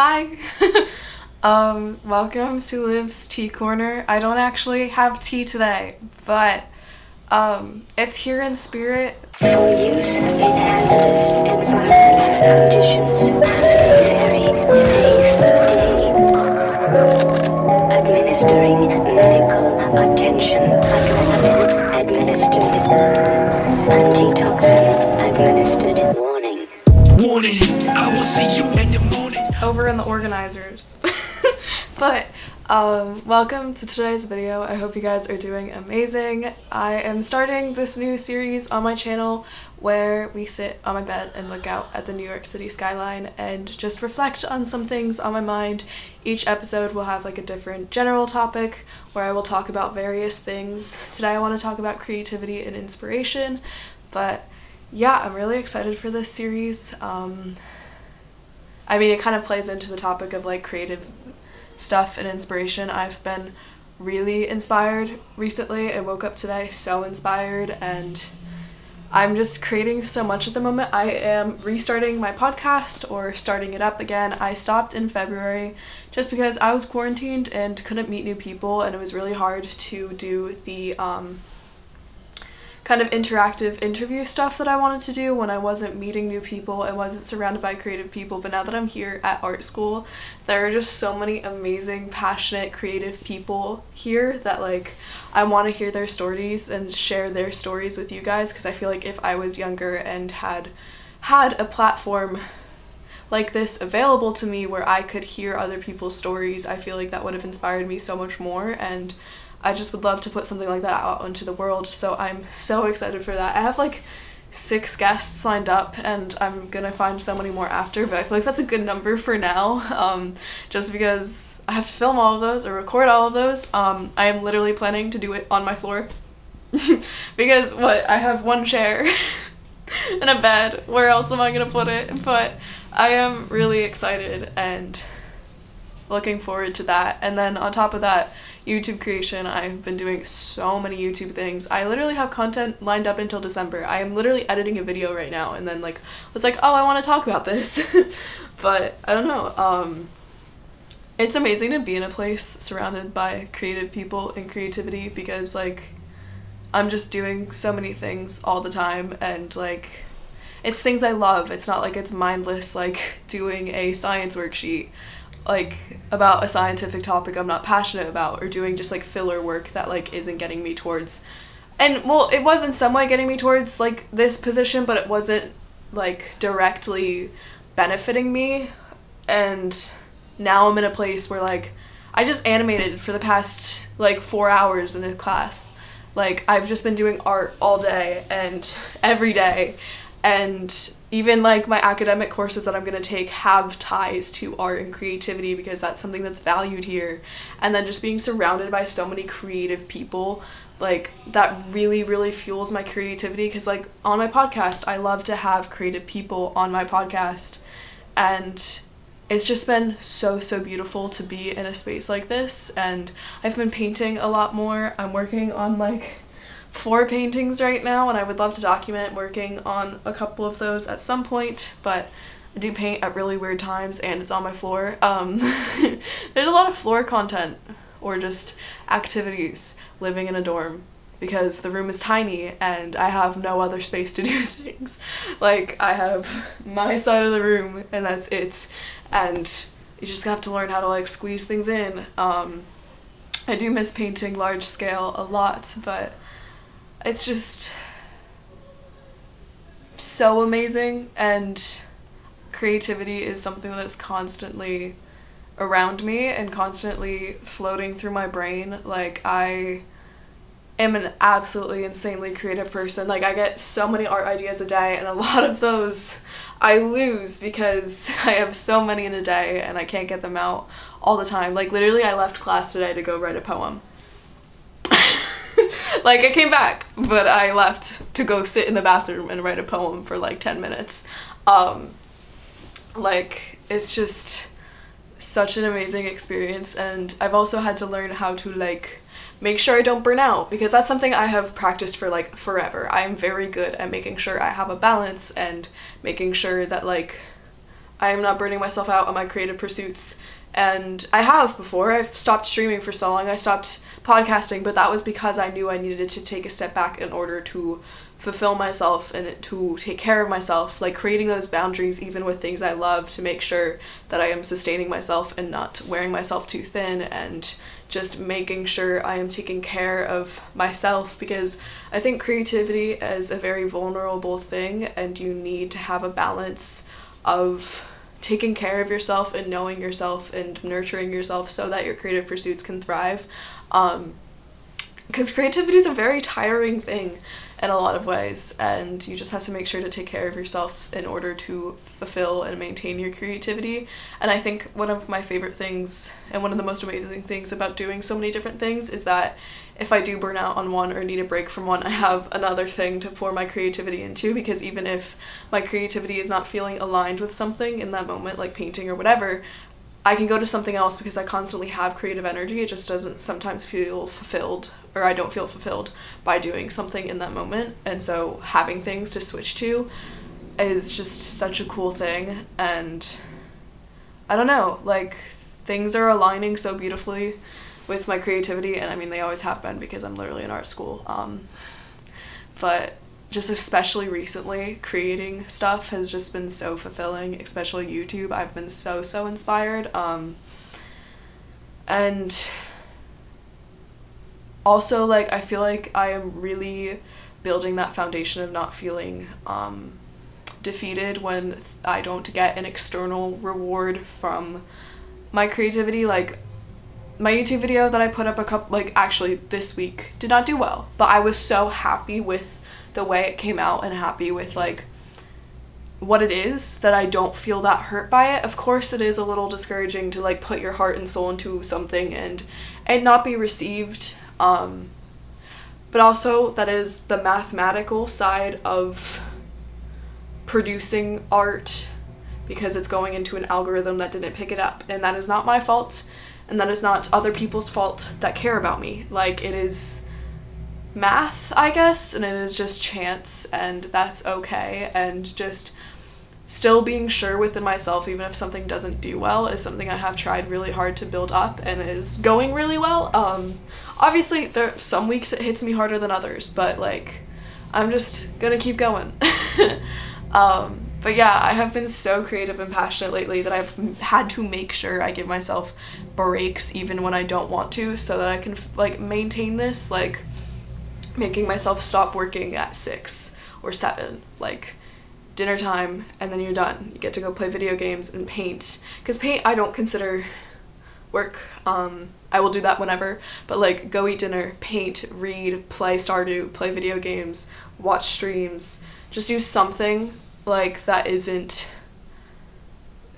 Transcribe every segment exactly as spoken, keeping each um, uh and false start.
Hi! um, welcome to Liv's Tea Corner. I don't actually have tea today, but um, it's here in spirit. No use in enhanced environment conditions. Administering medical attention administered. Antitoxin administered. Warning. Warning. I will see you in the morning. Over in the organizers. But um, welcome to today's video. I hope you guys are doing amazing. I am starting this new series on my channel where we sit on my bed and look out at the New York City skyline and just reflect on some things on my mind. Each episode will have like a different general topic where I will talk about various things. Today I want to talk about creativity and inspiration, but yeah, I'm really excited for this series. Um, I mean, it kind of plays into the topic of like creative stuff and inspiration. I've been really inspired recently. I woke up today so inspired, and I'm just creating so much at the moment. I am restarting my podcast or starting it up again. I stopped in February just because I was quarantined and couldn't meet new people, and it was really hard to do the um, kind of interactive interview stuff that I wanted to do when I wasn't meeting new people, I wasn't surrounded by creative people. But now that I'm here at art school, there are just so many amazing, passionate, creative people here that like I want to hear their stories and share their stories with you guys, because I feel like if I was younger and had had a platform like this available to me where I could hear other people's stories, I feel like that would have inspired me so much more, and I just would love to put something like that out into the world, so I'm so excited for that. I have like six guests signed up, and I'm gonna find so many more after, but I feel like that's a good number for now, um, just because I have to film all of those or record all of those. Um, I am literally planning to do it on my floor because what, I have one chair and a bed. Where else am I gonna put it? But I am really excited and looking forward to that. And then on top of that, YouTube creation. I've been doing so many YouTube things. I literally have content lined up until December. I am literally editing a video right now, and then like was like, oh, I want to talk about this. But I don't know. Um, it's amazing to be in a place surrounded by creative people and creativity, because like I'm just doing so many things all the time, and like it's things I love. It's not like it's mindless, like doing a science worksheet like about a scientific topic I'm not passionate about, or doing just like filler work that like isn't getting me towards, and well, it was in some way getting me towards like this position, but it wasn't like directly benefiting me. And now I'm in a place where like I just animated for the past like four hours in a class. Like I've just been doing art all day and every day, and even like my academic courses that I'm going to take have ties to art and creativity, because that's something that's valued here. And then just being surrounded by so many creative people, like that really really fuels my creativity, because like on my podcast I love to have creative people on my podcast, and it's just been so so beautiful to be in a space like this. And I've been painting a lot more. I'm working on like four paintings right now, and I would love to document working on a couple of those at some point, but I do paint at really weird times, and it's on my floor. Um, there's a lot of floor content or just activities living in a dorm, because the room is tiny and I have no other space to do things. Like I have my side of the room and that's it, and you just have to learn how to like squeeze things in. Um, I do miss painting large scale a lot, but it's just so amazing, and creativity is something that is constantly around me and constantly floating through my brain. Like I am an absolutely insanely creative person. Like I get so many art ideas a day, and a lot of those I lose because I have so many in a day and I can't get them out all the time. Like literally I left class today to go write a poem. Like I came back, but I left to go sit in the bathroom and write a poem for like ten minutes. Um, like it's just such an amazing experience, and I've also had to learn how to like make sure I don't burn out, because that's something I have practiced for like forever. I am very good at making sure I have a balance and making sure that like I am not burning myself out on my creative pursuits. And I have before. I've stopped streaming for so long. I stopped podcasting, but that was because I knew I needed to take a step back in order to fulfill myself and to take care of myself, like creating those boundaries even with things I love to make sure that I am sustaining myself and not wearing myself too thin, and just making sure I am taking care of myself, because I think creativity is a very vulnerable thing and you need to have a balance of taking care of yourself and knowing yourself and nurturing yourself so that your creative pursuits can thrive. Um, because creativity is a very tiring thing in a lot of ways, and you just have to make sure to take care of yourself in order to fulfill and maintain your creativity. And I think one of my favorite things and one of the most amazing things about doing so many different things is that if I do burn out on one or need a break from one, I have another thing to pour my creativity into, because even if my creativity is not feeling aligned with something in that moment, like painting or whatever, I can go to something else because I constantly have creative energy. It just doesn't sometimes feel fulfilled, or I don't feel fulfilled by doing something in that moment. And so having things to switch to is just such a cool thing. And I don't know, like things are aligning so beautifully with my creativity, and I mean they always have been because I'm literally in art school, um, but just especially recently creating stuff has just been so fulfilling, especially YouTube. I've been so so inspired, um, and also like I feel like I am really building that foundation of not feeling um, defeated when I don't get an external reward from my creativity. Like my YouTube video that I put up a couple, like actually this week, did not do well, but I was so happy with the way it came out and happy with like what it is that I don't feel that hurt by it. Of course it is a little discouraging to like put your heart and soul into something and and not be received, um, but also that is the mathematical side of producing art, because it's going into an algorithm that didn't pick it up, and that is not my fault. And that is not other people's fault that care about me. Like, it is math, I guess, and it is just chance, and that's okay. And just still being sure within myself, even if something doesn't do well, is something I have tried really hard to build up and is going really well. Um, obviously, there are some weeks it hits me harder than others, but like, I'm just gonna keep going. um, But yeah, I have been so creative and passionate lately that I've had to make sure I give myself breaks even when I don't want to, so that I can like maintain this, like making myself stop working at six or seven, like dinner time, and then you're done. You get to go play video games and paint, because paint I don't consider work. Um, I will do that whenever, but like go eat dinner, paint, read, play Stardew, play video games, watch streams, just do something like that isn't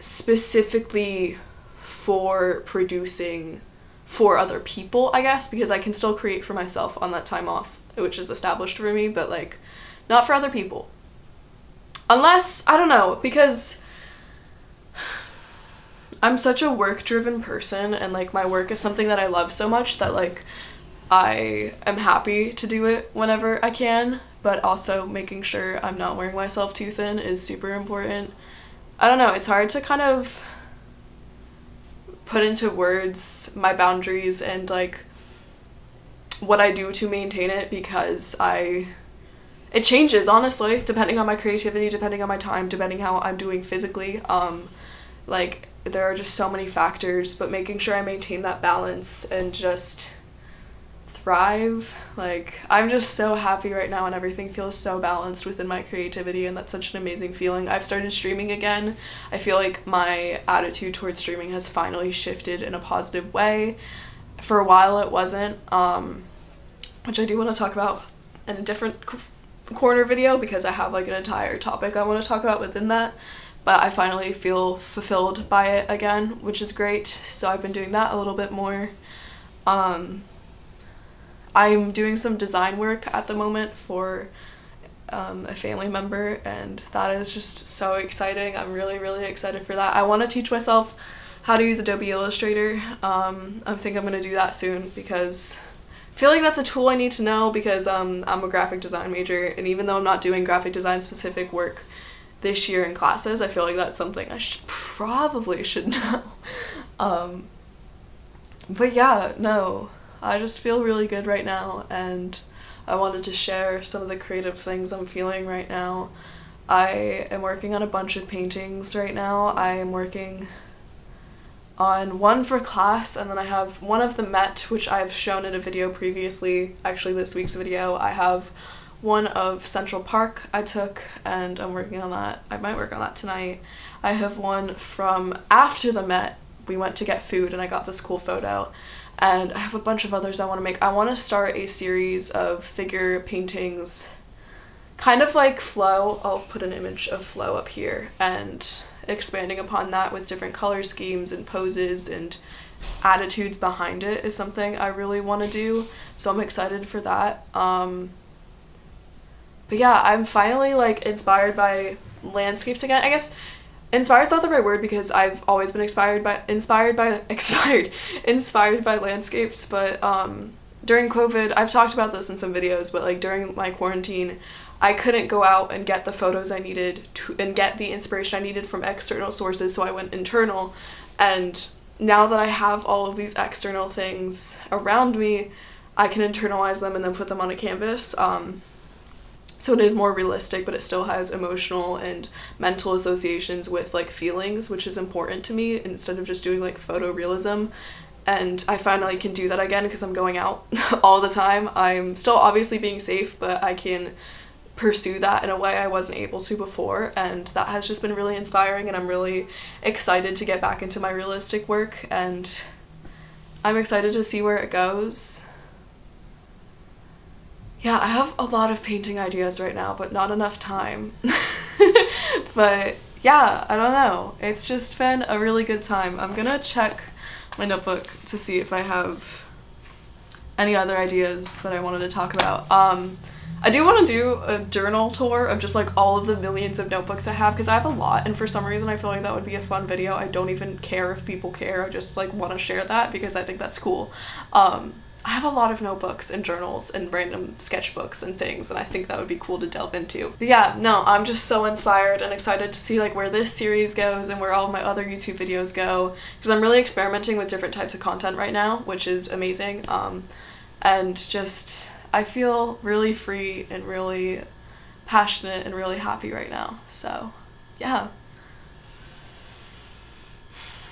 specifically for producing for other people, I guess, because I can still create for myself on that time off, which is established for me, but like not for other people. Unless, I don't know, because I'm such a work-driven person, and like my work is something that I love so much that like I am happy to do it whenever I can, but also making sure I'm not wearing myself too thin is super important. I don't know, it's hard to kind of put into words my boundaries and like what I do to maintain it, because I, it changes honestly, depending on my creativity, depending on my time, depending how I'm doing physically. Um, like there are just so many factors, but making sure I maintain that balance and just thrive. Like I'm just so happy right now and everything feels so balanced within my creativity, and that's such an amazing feeling. I've started streaming again. I feel like my attitude towards streaming has finally shifted in a positive way. For a while it wasn't, um, which I do want to talk about in a different corner video, because I have like an entire topic I want to talk about within that, but I finally feel fulfilled by it again, which is great. So I've been doing that a little bit more. Um, I'm doing some design work at the moment for um, a family member, and that is just so exciting. I'm really, really excited for that. I want to teach myself how to use Adobe Illustrator. Um, I think I'm going to do that soon, because I feel like that's a tool I need to know, because um, I'm a graphic design major, and even though I'm not doing graphic design specific work this year in classes. I feel like that's something I should, probably should know. Um, but yeah, no, I just feel really good right now, and I wanted to share some of the creative things I'm feeling right now. I am working on a bunch of paintings right now. I am working on one for class, and then I have one of the Met, which I've shown in a video previously, actually this week's video. I have one of Central Park I took, and I'm working on that. I might work on that tonight. I have one from after the Met. We went to get food and I got this cool photo, and I have a bunch of others I want to make. I want to start a series of figure paintings, kind of like Flow. I'll put an image of Flow up here, and expanding upon that with different color schemes and poses and attitudes behind it is something I really want to do, so I'm excited for that. Um, but yeah, I'm finally like inspired by landscapes again. I guess inspired's not the right word, because I've always been inspired by inspired by inspired inspired by landscapes, but um during COVID, I've talked about this in some videos, but like during my quarantine, I couldn't go out and get the photos I needed to and get the inspiration I needed from external sources, so I went internal. And now that I have all of these external things around me, I can internalize them and then put them on a canvas. Um, so it is more realistic, but it still has emotional and mental associations with like feelings, which is important to me, instead of just doing like photorealism. And I finally can do that again because I'm going out all the time. I'm still obviously being safe, but I can pursue that in a way I wasn't able to before, and that has just been really inspiring, and I'm really excited to get back into my realistic work, and I'm excited to see where it goes. Yeah, I have a lot of painting ideas right now, but not enough time. But yeah, I don't know. It's just been a really good time. I'm gonna check my notebook to see if I have any other ideas that I wanted to talk about. Um, I do want to do a journal tour of just like all of the millions of notebooks I have, because I have a lot, and for some reason I feel like that would be a fun video. I don't even care if people care, I just like want to share that because I think that's cool. Um, I have a lot of notebooks and journals and random sketchbooks and things, and I think that would be cool to delve into. But yeah, no, I'm just so inspired and excited to see like where this series goes and where all my other YouTube videos go, because I'm really experimenting with different types of content right now, which is amazing. Um, and just, I feel really free and really passionate and really happy right now. So yeah.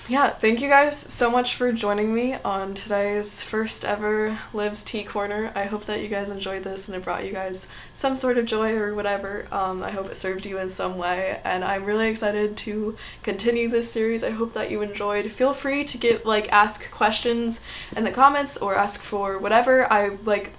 Yeah, thank you guys so much for joining me on today's first ever Liv's Tea Corner. I hope that you guys enjoyed this and it brought you guys some sort of joy or whatever. Um, I hope it served you in some way, and I'm really excited to continue this series. I hope that you enjoyed. Feel free to get like ask questions in the comments or ask for whatever. I like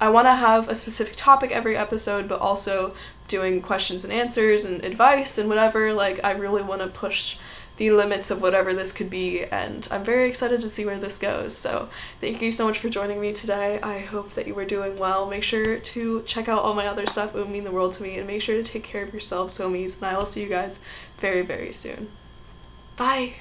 I want to have a specific topic every episode, but also doing questions and answers and advice and whatever. Like, I really want to push the limits of whatever this could be, and I'm very excited to see where this goes. So thank you so much for joining me today. I hope that you are doing well. Make sure to check out all my other stuff. It would mean the world to me, and make sure to take care of yourselves, homies, and I will see you guys very, very soon. Bye!